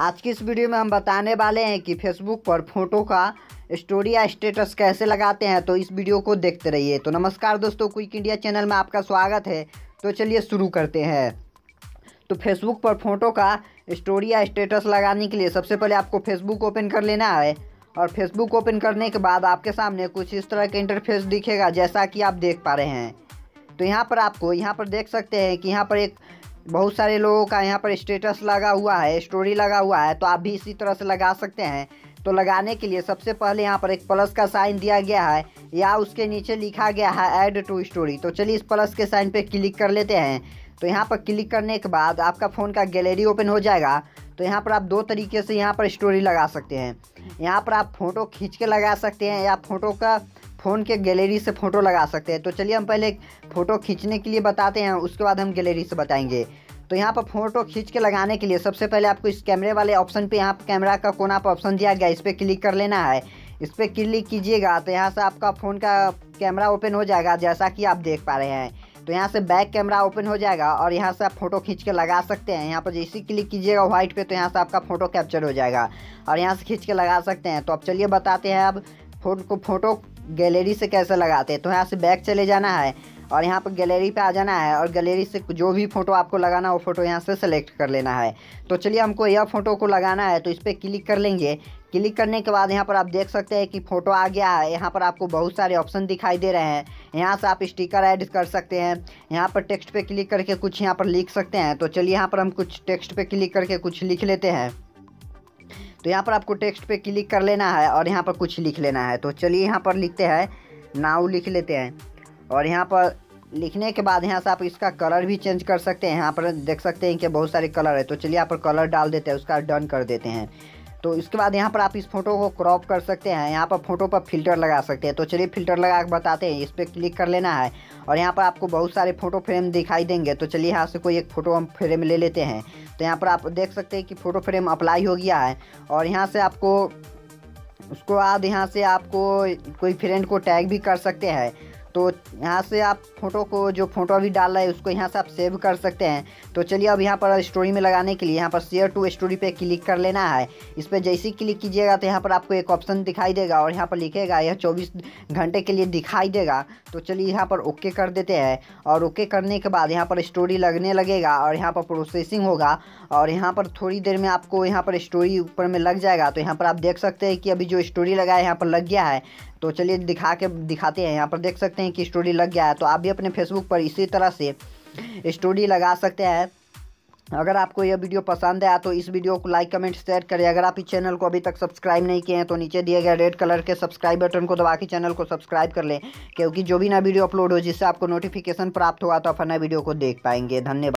आज की इस वीडियो में हम बताने वाले हैं कि फेसबुक पर फोटो का स्टोरी या स्टेटस कैसे लगाते हैं, तो इस वीडियो को देखते रहिए। तो नमस्कार दोस्तों, क्विक इंडिया चैनल में आपका स्वागत है। तो चलिए शुरू करते हैं। तो फेसबुक पर फोटो का स्टोरी या स्टेटस लगाने के लिए सबसे पहले आपको फेसबुक ओपन कर लेना है और फेसबुक ओपन करने के बाद आपके सामने कुछ इस तरह का इंटरफेस दिखेगा जैसा कि आप देख पा रहे हैं। तो यहाँ पर देख सकते हैं कि यहाँ पर एक बहुत सारे लोगों का यहाँ पर स्टेटस लगा हुआ है, स्टोरी लगा हुआ है। तो आप भी इसी तरह से लगा सकते हैं। तो लगाने के लिए सबसे पहले यहाँ पर एक प्लस का साइन दिया गया है या उसके नीचे लिखा गया है ऐड टू स्टोरी। तो चलिए इस प्लस के साइन पे क्लिक कर लेते हैं। तो यहाँ पर क्लिक करने के बाद आपका फ़ोन का गैलरी ओपन हो जाएगा। तो यहाँ पर आप दो तरीके से यहाँ पर स्टोरी लगा सकते हैं। यहाँ पर आप फ़ोटो खींच के लगा सकते हैं या फ़ोन के गैलरी से फ़ोटो लगा सकते हैं। तो चलिए हम पहले फ़ोटो खींचने के लिए बताते हैं, उसके बाद हम गैलरी से बताएंगे। तो यहाँ पर फ़ोटो खींच के लगाने के लिए सबसे पहले आपको इस कैमरे वाले ऑप्शन पे, यहाँ पर कैमरा का कोना पर ऑप्शन दिया गया, इस पर क्लिक कर लेना है। इस पर क्लिक कीजिएगा तो यहाँ से आपका फ़ोन का कैमरा ओपन हो जाएगा जैसा कि आप देख पा रहे हैं। तो यहाँ से बैक कैमरा ओपन हो जाएगा और यहाँ से आप फ़ोटो खींच के लगा सकते हैं। यहाँ पर जैसे क्लिक कीजिएगा व्हाइट पे तो यहाँ से आपका फ़ोटो कैप्चर हो जाएगा और यहाँ से खींच के लगा सकते हैं। तो अब चलिए बताते हैं अब फ़ोटो गैलरी से कैसे लगाते हैं। तो यहाँ से बैक चले जाना है और यहाँ पर गैलरी पे आ जाना है और गैलरी से जो भी फ़ोटो आपको लगाना हो फ़ोटो यहाँ से सेलेक्ट कर लेना है। तो चलिए हमको यह फ़ोटो को लगाना है तो इस पर क्लिक कर लेंगे। क्लिक करने के बाद यहाँ पर आप देख सकते हैं कि फ़ोटो आ गया है। यहाँ पर आपको बहुत सारे ऑप्शन दिखाई दे रहे हैं। यहाँ से आप स्टिकर ऐड कर सकते हैं, यहाँ पर टेक्स्ट पे क्लिक करके कुछ यहाँ पर लिख सकते हैं। तो चलिए यहाँ पर हम कुछ टेक्स्ट पे क्लिक करके कुछ लिख लेते हैं। तो यहाँ पर आपको टेक्स्ट पे क्लिक कर लेना है और यहाँ पर कुछ लिख लेना है। तो चलिए यहाँ पर लिखते हैं, नाउ लिख लेते हैं। और यहाँ पर लिखने के बाद यहाँ से आप इसका कलर भी चेंज कर सकते हैं। यहाँ पर देख सकते हैं कि बहुत सारे कलर है। तो चलिए यहाँ पर कलर डाल देते हैं, उसका डन कर देते हैं। तो इसके बाद यहाँ पर आप इस फोटो को क्रॉप कर सकते हैं, यहाँ पर फोटो पर फिल्टर लगा सकते हैं। तो चलिए फिल्टर लगा के बताते हैं। इस पर क्लिक कर लेना है और यहाँ पर आपको बहुत सारे फ़ोटो फ्रेम दिखाई देंगे। तो चलिए यहाँ से कोई एक फ़ोटो हम फ्रेम ले लेते हैं। तो यहाँ पर आप देख सकते हैं कि फ़ोटो फ्रेम अप्लाई हो गया है और यहाँ से आपको उसको बाद यहाँ से आपको कोई फ्रेंड को टैग भी कर सकते हैं। तो यहाँ से आप फ़ोटो को जो फ़ोटो अभी डाल रहे हैं उसको यहाँ से आप सेव कर सकते हैं। तो चलिए अब यहाँ पर स्टोरी में लगाने के लिए यहाँ पर शेयर टू स्टोरी पे क्लिक कर लेना है। इस पर जैसे ही क्लिक कीजिएगा तो यहाँ पर आपको एक ऑप्शन दिखाई देगा और यहाँ पर लिखेगा यह 24 घंटे के लिए दिखाई देगा। तो चलिए यहाँ पर ओके कर देते हैं और ओके करने के बाद यहाँ पर स्टोरी लगने लगेगा और यहाँ पर प्रोसेसिंग होगा और यहाँ पर थोड़ी देर में आपको यहाँ पर स्टोरी ऊपर में लग जाएगा। तो यहाँ पर आप देख सकते हैं कि अभी जो स्टोरी लगा है यहाँ पर लग गया है। तो चलिए दिखाते हैं। यहाँ पर देख सकते हैं कि स्टोरी लग गया है। तो आप भी अपने फेसबुक पर इसी तरह से स्टोरी लगा सकते हैं। अगर आपको यह वीडियो पसंद आया तो इस वीडियो को लाइक, कमेंट, शेयर करें। अगर आप इस चैनल को अभी तक सब्सक्राइब नहीं किए हैं तो नीचे दिए गए रेड कलर के सब्सक्राइब बटन को दबा के चैनल को सब्सक्राइब कर लें, क्योंकि जो भी नया वीडियो अपलोड हो जिससे आपको नोटिफिकेशन प्राप्त होगा तो आप नया वीडियो को देख पाएंगे। धन्यवाद।